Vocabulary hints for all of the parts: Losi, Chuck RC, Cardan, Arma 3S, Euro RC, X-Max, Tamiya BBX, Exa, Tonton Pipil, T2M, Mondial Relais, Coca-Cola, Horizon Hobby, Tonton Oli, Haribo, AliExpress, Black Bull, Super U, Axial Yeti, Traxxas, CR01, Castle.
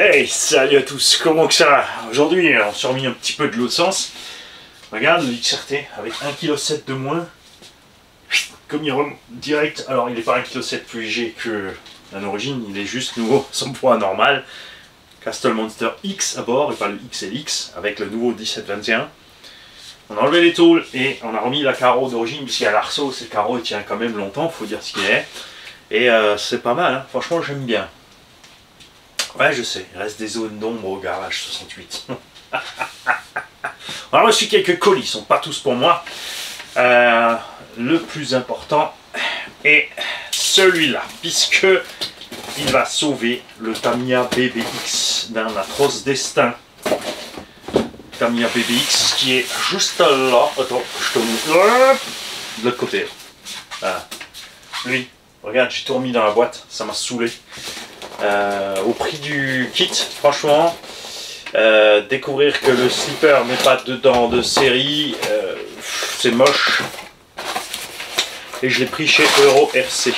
Hey, salut à tous, comment que ça va? Aujourd'hui, on s'est remis un petit peu de l'autre sens. Regarde le XRT avec 1,7 kg de moins. Comme il remonte direct, alors il n'est pas 1,7 kg plus léger que à l'origine, il est juste nouveau, son poids normal. Castle Monster X à bord, et pas le XLX, avec le nouveau 1721. On a enlevé les tôles et on a remis la carreau d'origine, puisqu'à l'arceau, c'est le carreau, il tient quand même longtemps, faut dire ce qu'il est. Et c'est pas mal, hein. Franchement, j'aime bien. Ouais, je sais, il reste des zones d'ombre au garage 68. On a reçu quelques colis, ils sont pas tous pour moi. Le plus important est celui-là, puisque il va sauver le Tamiya BBX d'un atroce destin. Tamiya BBX qui est juste là. Attends, je te montre. De l'autre côté. Voilà. Lui, regarde, j'ai tout remis dans la boîte, ça m'a saoulé. Au prix du kit, franchement, découvrir que le slipper n'est pas dedans de série, c'est moche. Et je l'ai pris chez Euro RC.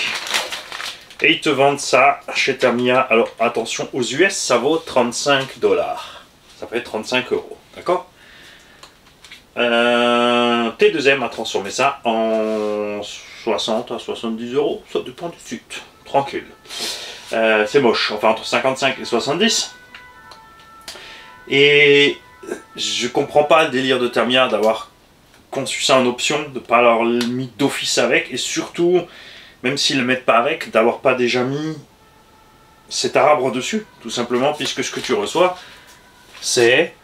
Et ils te vendent ça chez Tamiya. Alors attention, aux US, ça vaut 35 $. Ça fait 35 €. D'accord. T2M a transformé ça en 60 à 70 €. Ça dépend du site. Tranquille. C'est moche, enfin entre 55 et 70. Et je comprends pas le délire de Tamiya d'avoir conçu ça en option, de ne pas l'avoir mis d'office avec, et surtout, même s'ils ne le mettent pas avec, d'avoir pas déjà mis cet arbre dessus, tout simplement, puisque ce que tu reçois, c'est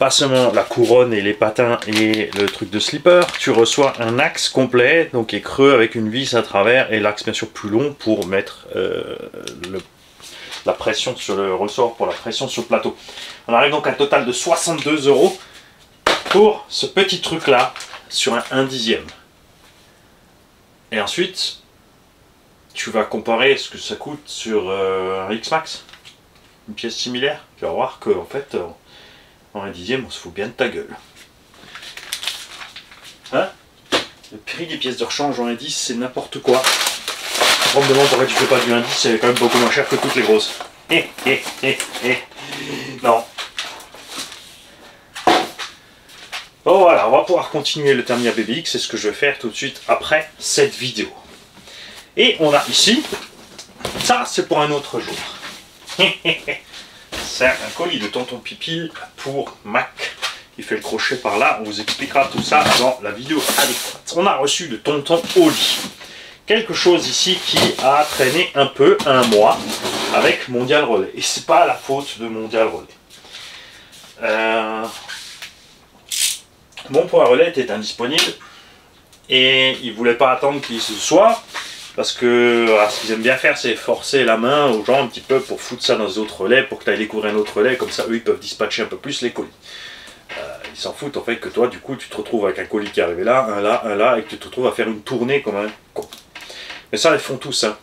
pas seulement la couronne et les patins et le truc de slipper, tu reçois un axe complet, donc qui est creux avec une vis à travers, et l'axe bien sûr plus long pour mettre la pression sur le ressort, pour la pression sur le plateau. On arrive donc à un total de 62 € pour ce petit truc là, sur un 1/10. Et ensuite, tu vas comparer ce que ça coûte sur un X-Max, une pièce similaire, tu vas voir que en fait... En 1/10, on se fout bien de ta gueule. Hein? Le prix des pièces de rechange en 1/10, c'est n'importe quoi. On me demande pourquoi tu fais pas du 1/10, c'est quand même beaucoup moins cher que toutes les grosses. Non. Bon voilà, on va pouvoir continuer le Tamiya BBX, c'est ce que je vais faire tout de suite après cette vidéo. Et on a ici, ça c'est pour un autre jour. C'est un colis de tonton Pipil pour Mac, qui fait le crochet par là. On vous expliquera tout ça dans la vidéo adéquate. On a reçu de tonton Oli quelque chose ici qui a traîné un peu, un mois, avec Mondial Relais. Et c'est pas la faute de Mondial Relais. Mon point relais était indisponible et il voulait pas attendre qu'il se soit. Parce que alors, ce qu'ils aiment bien faire, c'est forcer la main aux gens un petit peu pour foutre ça dans d'autres relais, pour que tu ailles découvrir un autre relais, comme ça eux ils peuvent dispatcher un peu plus les colis. Ils s'en foutent en fait que toi, du coup, tu te retrouves avec un colis qui est arrivé là, un là, un là, et que tu te retrouves à faire une tournée comme un con. Mais ça, ils font tous. Hein.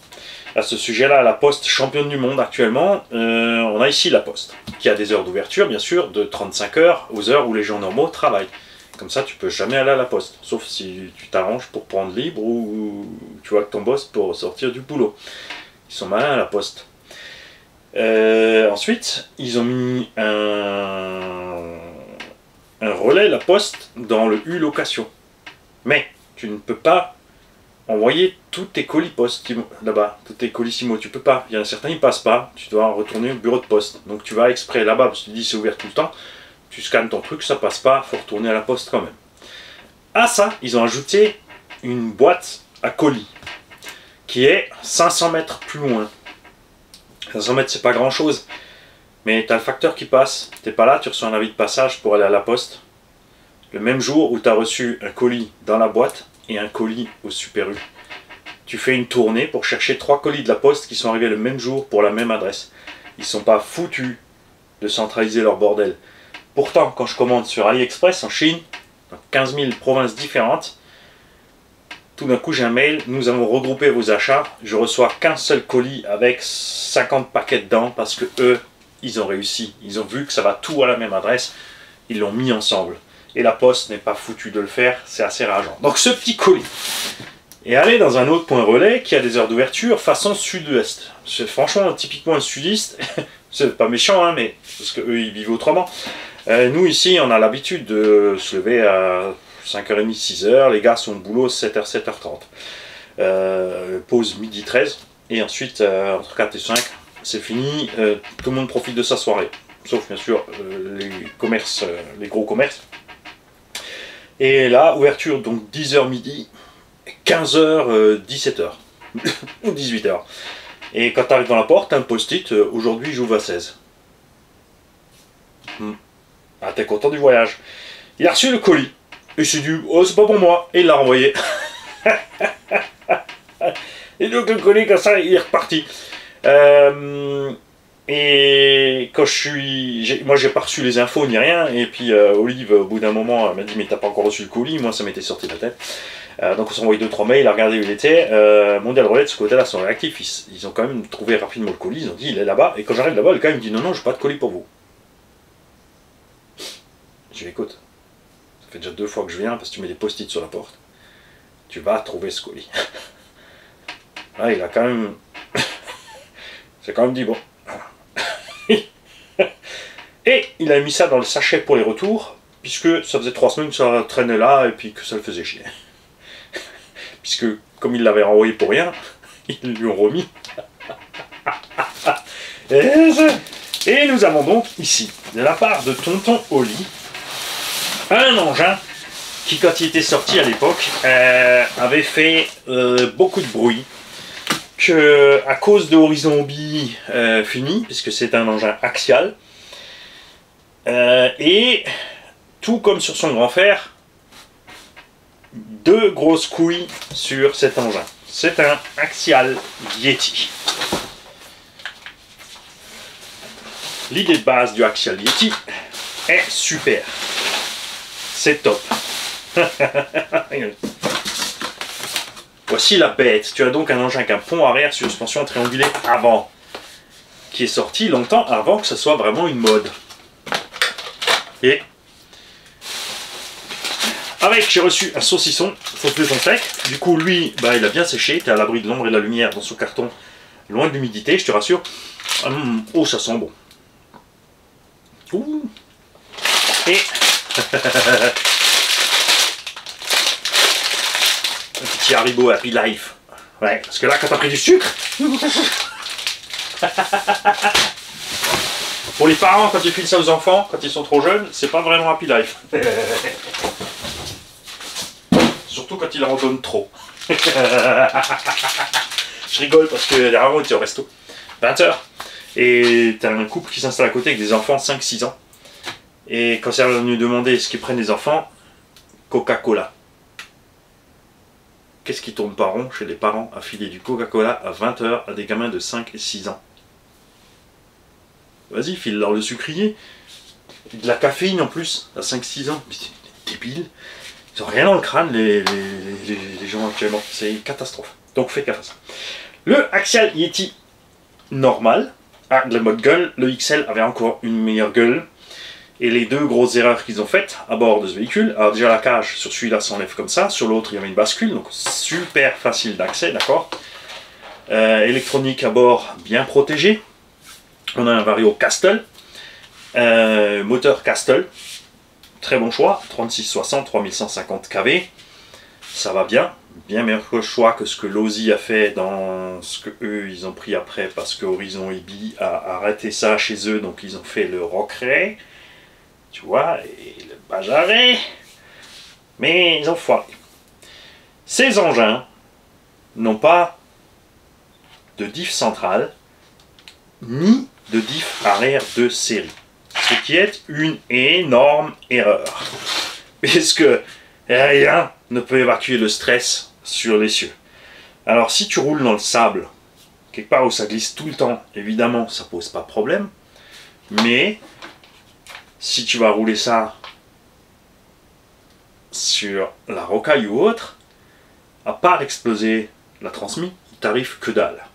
À ce sujet-là, la Poste, championne du monde actuellement, on a ici la Poste, qui a des heures d'ouverture, bien sûr, de 35 heures aux heures où les gens normaux travaillent. Comme ça, tu peux jamais aller à la poste, sauf si tu t'arranges pour prendre libre ou tu vois que ton boss pour sortir du boulot. Ils sont malins à la poste. Ensuite, ils ont mis un relais la poste dans le U location. Mais tu ne peux pas envoyer tous tes colis poste là-bas, tous tes colis Simo, tu peux pas. Il y en a certains, ils passent pas. Tu dois retourner au bureau de poste. Donc tu vas exprès là-bas parce que tu dis c'est ouvert tout le temps. Tu scannes ton truc, ça passe pas, faut retourner à la poste quand même. À ça, ils ont ajouté une boîte à colis qui est 500 mètres plus loin. 500 mètres, c'est pas grand chose, mais tu as le facteur qui passe. T'es pas là, tu reçois un avis de passage pour aller à la poste. Le même jour où tu as reçu un colis dans la boîte et un colis au Super U, tu fais une tournée pour chercher 3 colis de la poste qui sont arrivés le même jour pour la même adresse. Ils sont pas foutus de centraliser leur bordel. Pourtant, quand je commande sur AliExpress en Chine, dans 15 000 provinces différentes, tout d'un coup j'ai un mail, nous avons regroupé vos achats, je reçois qu'un seul colis avec 50 paquets dedans parce que eux, ils ont réussi, ils ont vu que ça va tout à la même adresse, ils l'ont mis ensemble. Et la poste n'est pas foutue de le faire, c'est assez rageant. Donc ce petit colis est allé dans un autre point relais qui a des heures d'ouverture façon sud-ouest. C'est franchement typiquement un sudiste, C'est pas méchant, hein, mais parce qu'eux, ils vivent autrement. Nous, ici, on a l'habitude de se lever à 5h30, 6h. Les gars sont au boulot 7h, 7h30. Pause midi 13. Et ensuite, entre 4 et 5, c'est fini. Tout le monde profite de sa soirée. Sauf, bien sûr, les commerces, les gros commerces. Et là, ouverture, donc 10h midi, 15h, 17h. Ou 18h. Et quand tu arrives dans la porte, un post-it, aujourd'hui j'ouvre à 16. Ah, t'es content du voyage. Il a reçu le colis. Et il s'est dit, oh, c'est pas pour moi. Et il l'a renvoyé. Et donc le colis, comme ça, il est reparti. Et quand je suis... Moi, j'ai pas reçu les infos ni rien. Et puis Olive, au bout d'un moment, m'a dit, mais t'as pas encore reçu le colis. Moi, ça m'était sorti de la tête. Donc on s'est envoyé 2-3 mails, il a regardé où il était. Mondial Relais de ce côté-là sont réactifs, ils ont quand même trouvé rapidement le colis, ils ont dit il est là-bas, et quand j'arrive là-bas, le gars me dit non, j'ai pas de colis pour vous. Je lui écoute, ça fait déjà 2 fois que je viens parce que tu mets des post-it sur la porte, tu vas trouver ce colis. Là il a quand même, c'est quand même dit bon. Et il a mis ça dans le sachet pour les retours, puisque ça faisait 3 semaines que ça traînait là et puis que ça le faisait chier. Puisque, comme il l'avait renvoyé pour rien, ils lui ont remis. Et nous avons donc ici, de la part de Tonton Oli, un engin qui, quand il était sorti à l'époque, avait fait beaucoup de bruit. Que, à cause de Horizon Hobby fini, puisque c'est un engin axial, et tout comme sur son grand fer, 2 grosses couilles sur cet engin. C'est un axial Yeti. L'idée de base du axial Yeti est super. C'est top. Voici la bête. Tu as donc un engin avec un pont arrière sur suspension triangulée avant, qui est sorti longtemps avant que ce soit vraiment une mode. Et avec, j'ai reçu un saucisson, sauf que son sec. Du coup, lui, bah, il a bien séché. T'es à l'abri de l'ombre et de la lumière dans son carton, loin de l'humidité, je te rassure. Oh, ça sent bon. Ouh. Et un petit Haribo Happy Life. Ouais, parce que là, quand t'as pris du sucre, pour les parents, quand ils filent ça aux enfants, quand ils sont trop jeunes, c'est pas vraiment Happy Life. Surtout quand il en donne trop. Je rigole parce que derrière moi, on était au resto. 20h. Et t'as un couple qui s'installe à côté avec des enfants, 5-6 ans. Et quand c'est venu demander ce qu'ils prennent les enfants, Coca-Cola. Qu'est-ce qui tourne pas rond chez les parents à filer du Coca-Cola à 20h à des gamins de 5 et 6 ans? Vas-y, file-leur le sucrier. De la caféine en plus, à 5-6 ans. Mais c'est débile. Ils n'ont rien dans le crâne, les gens actuellement. C'est une catastrophe. Donc, faites gaffe à ça. Le Axial Yeti normal a de la mode gueule. Le XL avait encore une meilleure gueule. Et les 2 grosses erreurs qu'ils ont faites à bord de ce véhicule, alors déjà la cage sur celui-là s'enlève comme ça, sur l'autre il y avait une bascule, donc super facile d'accès, d'accord. Électronique à bord bien protégée. On a un vario Castle, moteur Castle. Très bon choix, 3660, 3150 kW, ça va bien, bien meilleur choix que ce que Losi a fait dans ce que eux ils ont pris après parce que Horizon Hobby a arrêté ça chez eux, donc ils ont fait le Rockray, tu vois, et le Bajaré, mais ils ont foiré. Ces engins n'ont pas de diff centrale, ni de diff arrière de série. Ce qui est une énorme erreur, puisque rien ne peut évacuer le stress sur l'essieu. Alors si tu roules dans le sable, quelque part où ça glisse tout le temps, évidemment ça pose pas de problème, mais si tu vas rouler ça sur la rocaille ou autre, à part exploser la transmission, il t'arrive que dalle.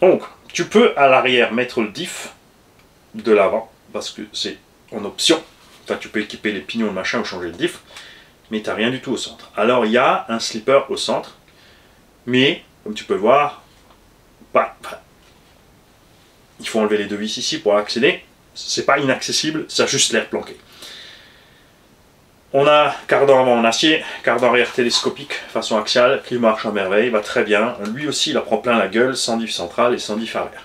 Donc tu peux à l'arrière mettre le diff de l'avant, parce que c'est en option, enfin tu peux équiper les pignons, le machin, ou changer le diff, mais tu n'as rien du tout au centre. Alors il y a un slipper au centre, mais comme tu peux le voir, bah, il faut enlever les devices ici pour accéder. C'est pas inaccessible, ça a juste l'air planqué. On a cardan avant en acier, cardan arrière télescopique façon axiale qui marche à merveille, va très bien. Lui aussi il en prend plein la gueule, sans diff centrale et sans diff arrière.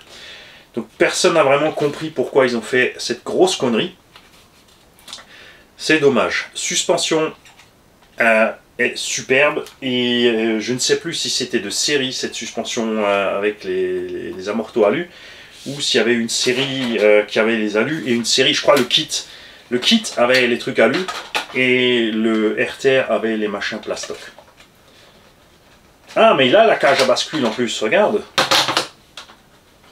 Donc personne n'a vraiment compris pourquoi ils ont fait cette grosse connerie. C'est dommage. Suspension est superbe et je ne sais plus si c'était de série cette suspension avec les amortos alu ou s'il y avait une série qui avait les alus et une série, je crois le kit. Le kit avait les trucs alu et le RTR avait les machins plastoc. Ah mais il a la cage à bascule en plus, regarde.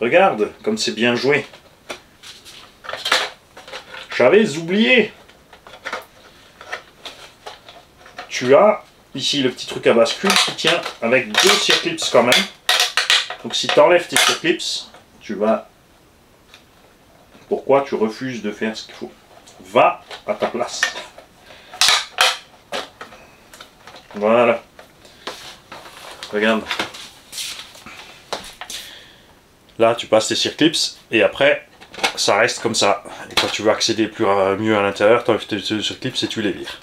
Regarde comme c'est bien joué. J'avais oublié. Tu as ici le petit truc à bascule qui tient avec deux circlips quand même. Donc si tu enlèves tes circlips, tu vas... Pourquoi tu refuses de faire ce qu'il faut? Va à ta place. Voilà. Regarde. Là, tu passes tes circlips et après, ça reste comme ça. Et quand tu veux accéder plus mieux à l'intérieur, tu enlèves tes circlips et tu les vires.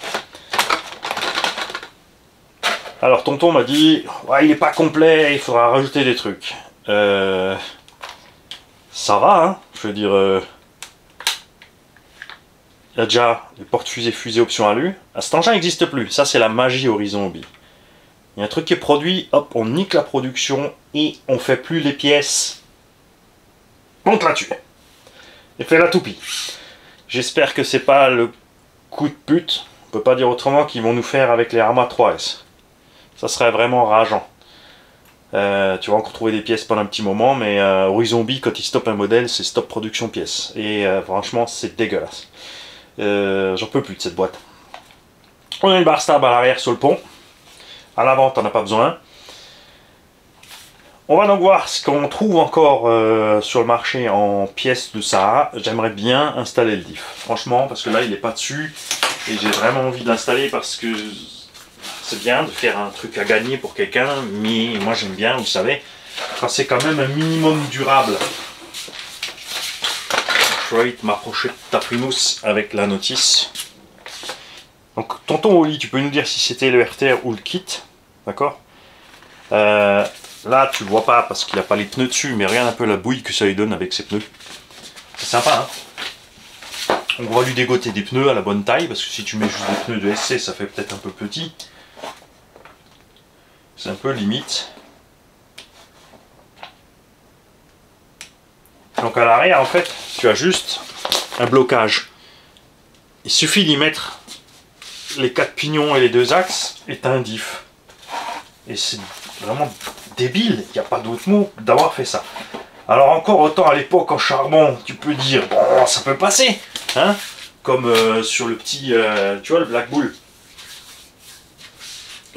Alors, tonton m'a dit, ouais, il n'est pas complet, il faudra rajouter des trucs. Ça va, hein, je veux dire... Il y a déjà les porte-fusées, fusées option alu. Ah, cet engin n'existe plus. Ça, c'est la magie Horizon Hobby. Il y a un truc qui est produit, hop, on nique la production et on fait plus les pièces. Monte là-dessus. Et fais la toupie. J'espère que c'est pas le coup de pute, on peut pas dire autrement, qu'ils vont nous faire avec les Arma 3S. Ça serait vraiment rageant. Tu vas encore trouver des pièces pendant un petit moment, mais Horizon Hobby, quand il stoppe un modèle, c'est stop production pièces. Et franchement, c'est dégueulasse. J'en peux plus de cette boîte. On a une barre stable à l'arrière sur le pont. À l'avant, t'en as pas besoin. On va donc voir ce qu'on trouve encore sur le marché en pièces de Sahara. J'aimerais bien installer le diff. Franchement, parce que là, il n'est pas dessus. Et j'ai vraiment envie d'installer parce que c'est bien de faire un truc à gagner pour quelqu'un. Mais moi, j'aime bien, vous savez, quand c'est quand même un minimum durable. M'approcher de ta primousse avec la notice. Donc tonton Oli, tu peux nous dire si c'était le RTR ou le kit, d'accord? Là tu le vois pas parce qu'il n'y a pas les pneus dessus, mais regarde un peu la bouille que ça lui donne avec ses pneus. C'est sympa, hein? On va lui dégoter des pneus à la bonne taille parce que si tu mets juste des pneus de SC, ça fait peut-être un peu petit. C'est un peu limite. Donc à l'arrière, en fait, tu as juste un blocage. Il suffit d'y mettre les 4 pignons et les 2 axes et tu as un diff. Et c'est vraiment débile, il n'y a pas d'autre mot d'avoir fait ça. Alors encore autant à l'époque en charbon, tu peux dire, bon, ça peut passer, hein, comme sur le petit, tu vois, le Black Bull.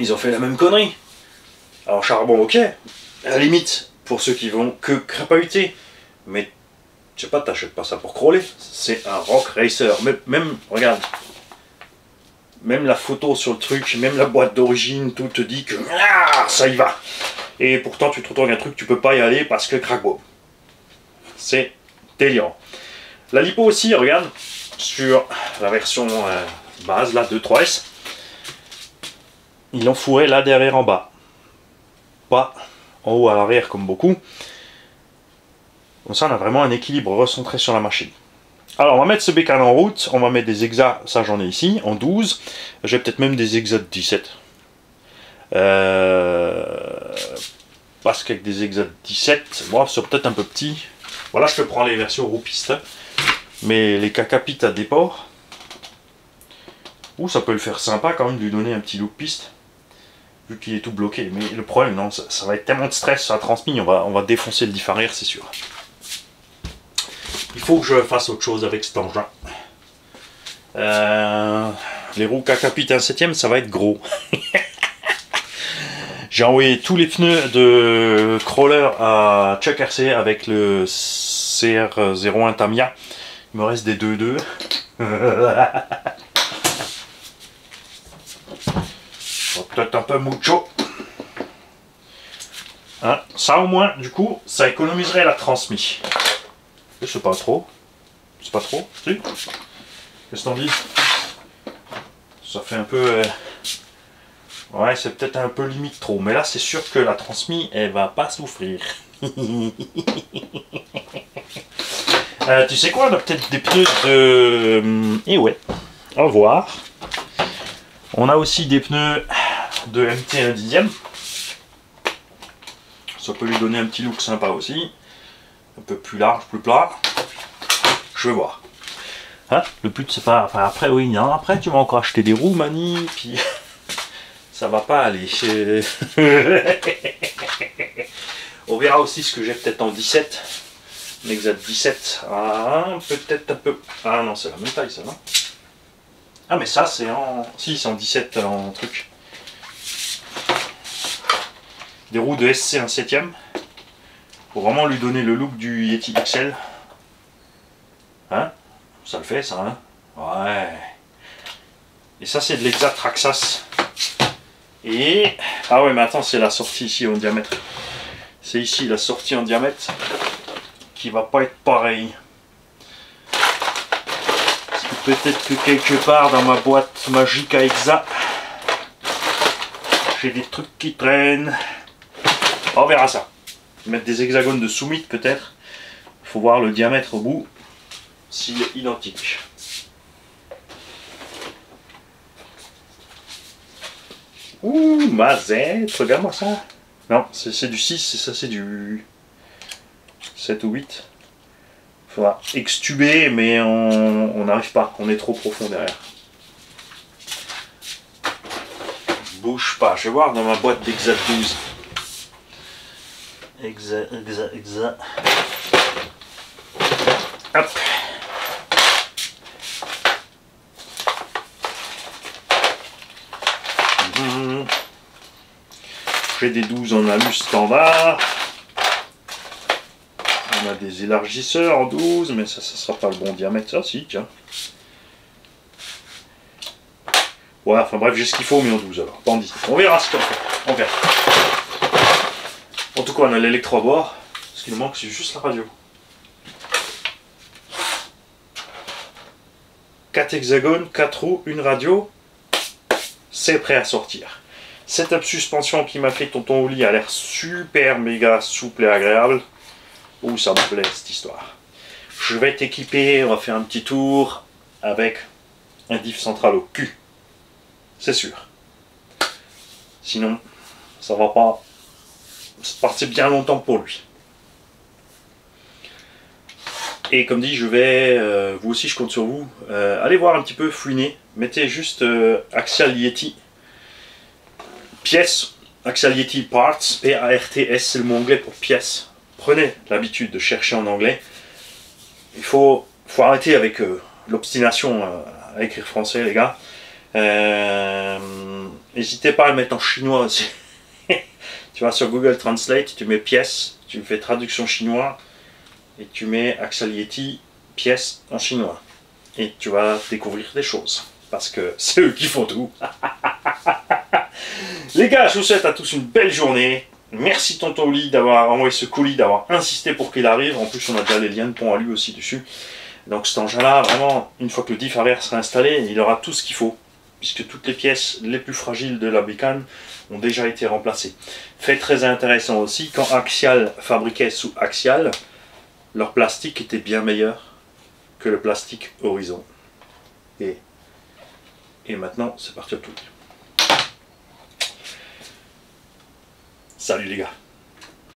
Ils ont fait la même connerie. Alors charbon, ok, à la limite, pour ceux qui vont que crapahuter. Mais, je sais pas, t'achètes pas ça pour crawler. C'est un rock racer. Même, regarde. Même la photo sur le truc, même la boîte d'origine, tout te dit que ah, ça y va. Et pourtant, tu te retrouves avec un truc, tu peux pas y aller parce que crackbo. C'est délirant. La lipo aussi, regarde, sur la version base, la 2.3S. Ils ont fourré là derrière en bas. Pas en haut à l'arrière comme beaucoup. Comme ça, on a vraiment un équilibre recentré sur la machine. Alors, on va mettre ce bécane en route. On va mettre des hexas, ça j'en ai ici, en 12. J'ai peut-être même des hexas de 17. Parce qu'avec des hexas de 17, moi, c'est peut-être un peu petit. Voilà, je peux prendre les versions roupiste. Mais les cacapites à déport. Ouh, ça peut le faire sympa quand même de lui donner un petit loop piste. Vu qu'il est tout bloqué. Mais le problème, non, ça va être tellement de stress sur la transmission. On va défoncer le diff arrière, c'est sûr. Il faut que je fasse autre chose avec cet engin. Les roues Kakapit 1/7, ça va être gros. J'ai envoyé tous les pneus de crawler à Chuck RC avec le CR01 Tamiya. Il me reste des 2-2. Peut-être un peu mucho. Hein, ça au moins, du coup, ça économiserait la transmission. C'est pas trop. C'est pas trop. Si. Qu'est-ce qu'on dit? Ça fait un peu... Ouais, c'est peut-être un peu limite trop. Mais là, c'est sûr que la transmise, elle va pas souffrir. Tu sais quoi, on a peut-être des pneus de... Et ouais, au revoir. On a aussi des pneus de MT 1/10. Ça peut lui donner un petit look sympa aussi. Un peu plus large, plus plat. Je vais voir. Hein, le but c'est pas... Enfin après, oui, non, après tu vas encore acheter des roues, Mani, puis... Ça va pas aller. On verra aussi ce que j'ai peut-être en 17. Exact 17. Ah, peut-être un peu... Ah non, c'est la même taille, ça, non? Ah, mais ça, c'est en... Si, c'est en 17, en truc. Des roues de SC 1/7. Pour vraiment lui donner le look du Yeti XL. Hein? Ça le fait, ça, hein? Ouais. Et ça, c'est de l'Exa Traxxas. Et... Ah ouais, mais attends, c'est la sortie ici, en diamètre. C'est ici, la sortie en diamètre. Qui va pas être pareil. Peut-être que quelque part dans ma boîte magique à Exa, j'ai des trucs qui traînent. On verra ça. Mettre des hexagones de soumite peut-être. Il faut voir le diamètre au bout s'il est identique. Ouh, mazette, regarde-moi ça. Non, c'est du 6 et ça c'est du 7 ou 8. Il faudra extuber, mais on n'arrive pas. On est trop profond derrière. Bouge pas. Je vais voir dans ma boîte d'Exa 12. Exa. Hop. J'ai des 12 en alu standard. On a des élargisseurs en 12, mais ça sera pas le bon diamètre, ça, si, tiens. Ouais, enfin bref, j'ai ce qu'il faut, mais en 12, alors, pas en 10. On verra ce qu'on fait, on verra. En tout cas, on a l'électro à bord. Ce qui nous manque, c'est juste la radio. 4 hexagones, 4 roues, une radio. C'est prêt à sortir. Setup suspension qui m'a fait tonton Oli a l'air super méga souple et agréable. Ouh, ça me plaît cette histoire. Je vais t'équiper, on va faire un petit tour avec un diff central au cul. C'est sûr. Sinon, ça va pas se passer bien longtemps pour lui. Et comme dit, je vais, vous aussi je compte sur vous, allez voir un petit peu, fouiner. Mettez juste Axial Yeti. Pièces, Axial Yeti Parts, P-A-R-T-S, c'est le mot anglais pour pièces. Prenez l'habitude de chercher en anglais. Il faut arrêter avec l'obstination à écrire français, les gars. N'hésitez pas à le mettre en chinois aussi. Tu vas sur Google Translate, tu mets pièces, tu fais traduction chinois, et tu mets Axial Yeti pièces en chinois. Et tu vas découvrir des choses. Parce que c'est eux qui font tout. Les gars, je vous souhaite à tous une belle journée. Merci tonton Oli d'avoir envoyé ce colis, d'avoir insisté pour qu'il arrive. En plus, on a déjà les liens de pont à lui aussi dessus. Donc cet engin-là, vraiment, une fois que le diff arrière sera installé, il aura tout ce qu'il faut. Puisque toutes les pièces les plus fragiles de la bécane ont déjà été remplacées. Fait très intéressant aussi, quand Axial fabriquait sous Axial, leur plastique était bien meilleur que le plastique Horizon. Et maintenant, c'est parti au tout. Salut les gars.